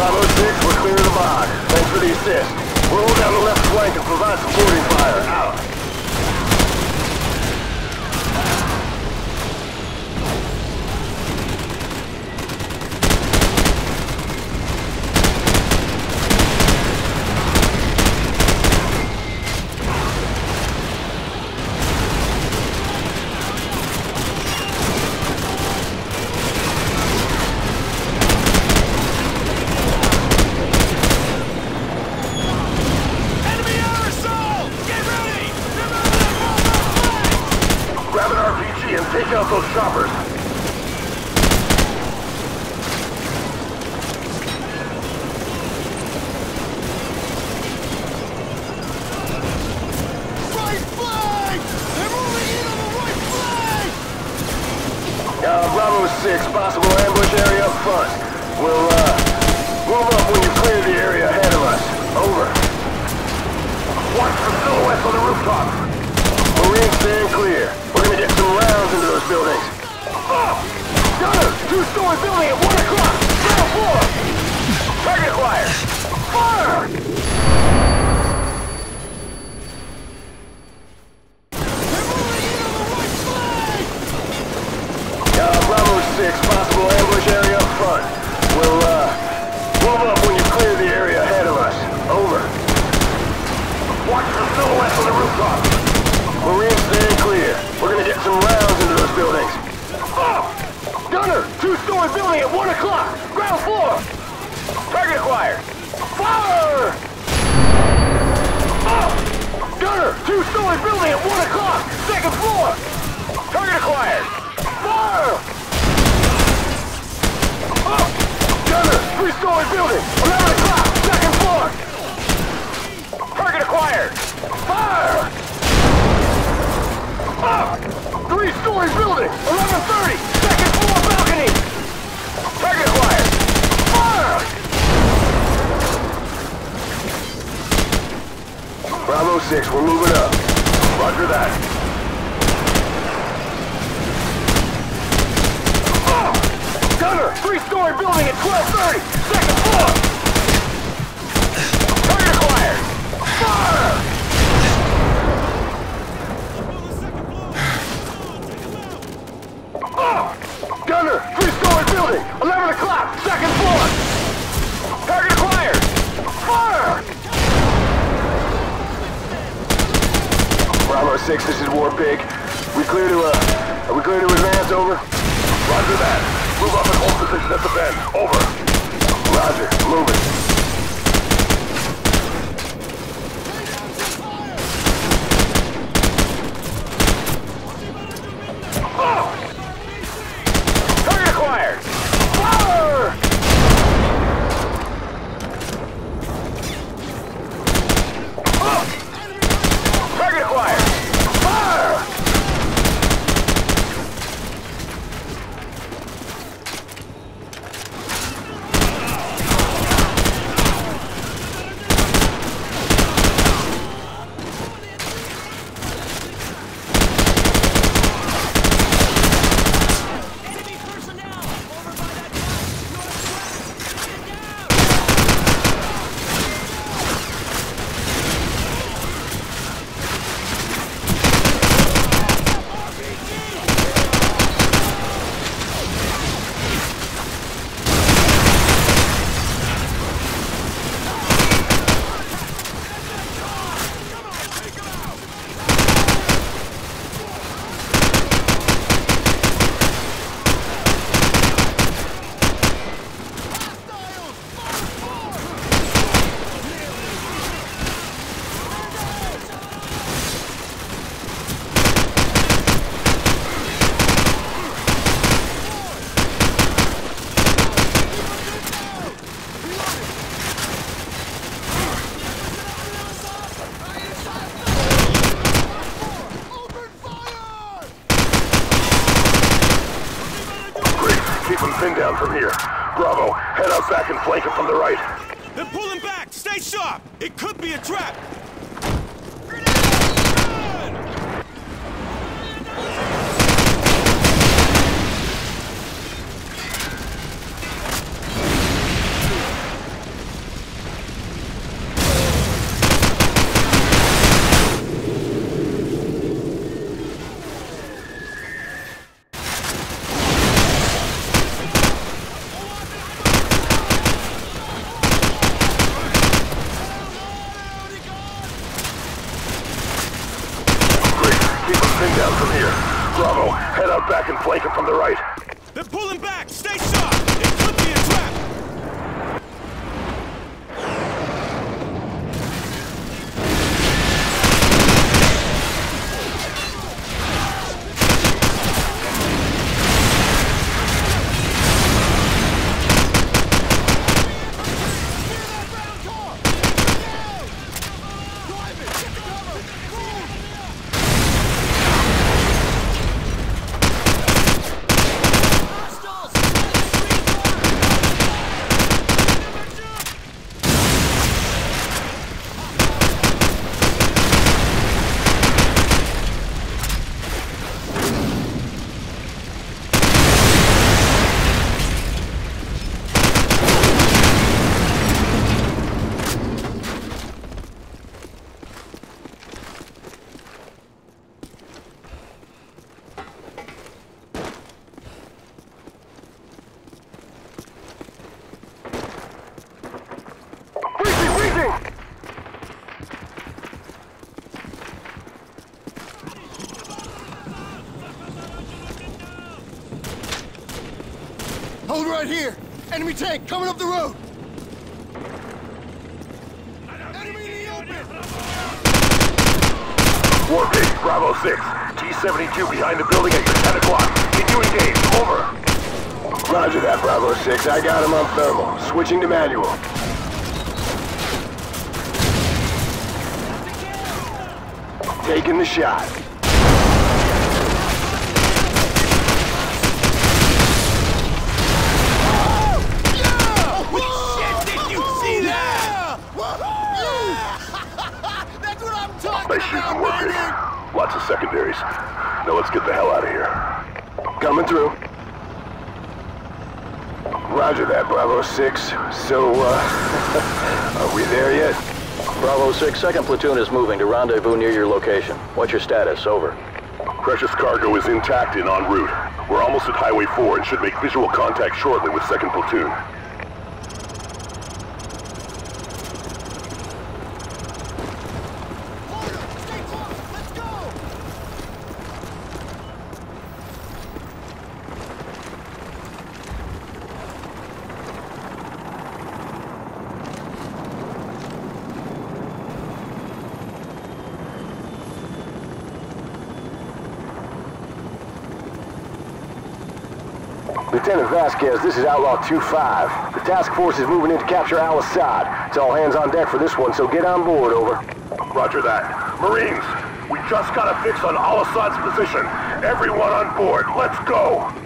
Bravo-6, we're clear of the box. Thanks for the assist. We'll hold down the left flank and provide supporting fire. Out. Possible ambush area up front. We'll move up when you clear the area ahead of us. Over. Watch for silhouettes on the rooftop. Marines stand clear. We're gonna get some rounds into those buildings. Oh! Gunner! Two-story building at 1 o'clock! Ground floor! Target acquired! Fire! Possible ambush area up front. We'll move up when you clear the area ahead of us. Over. Watch for silhouettes on the rooftop. Marines stand clear. We're gonna get some rounds into those buildings. Oh! Gunner! Two-story building at 1 o'clock! Ground floor! Target acquired! Fire! Oh! Gunner! Two-story building at 1 o'clock! Second floor! Target acquired! Fire! Three-story building, 11 o'clock, second floor! Target acquired! Fire! Up! Three-story building, 1130, second floor balcony! Target acquired! Fire! Bravo 6, we're moving up. Roger that. Three-story building at 1230! Second floor! Target acquired! Fire! Oh! Gunner! Three-story building! 11 o'clock! Second floor! Target acquired! Fire! Bravo 6, this is War Pig. Are we clear to advance? Over. Roger that. Move up and hold position at the bend. Over. Roger. Moving. Oh! Target acquired! Fire! Oh! Target acquired! Fire! Pin down from here. Bravo, head out back and flank him from the right. They're pulling back! Stay sharp! It could be a trap! Grenade! Run! Pulling back! Stay sharp! It could be a trap! Hold right here! Enemy tank coming up the road! Enemy in the open! Warpage Bravo-6, T-72 behind the building at your 10 o'clock. Get you engaged, over. Roger that, Bravo-6. I got him on thermal. Switching to manual. Taking the shot. Lots of secondaries. Now let's get the hell out of here. Coming through. Roger that, Bravo 6. So, are we there yet? Bravo 6, 2nd Platoon is moving to rendezvous near your location. What's your status? Over. Precious cargo is intact and en route. We're almost at Highway 4 and should make visual contact shortly with 2nd Platoon. Lieutenant Vasquez, this is Outlaw 2-5. The task force is moving in to capture Al-Assad. It's all hands on deck for this one, so get on board, over. Roger that. Marines, we just got a fix on Al-Assad's position. Everyone on board, let's go!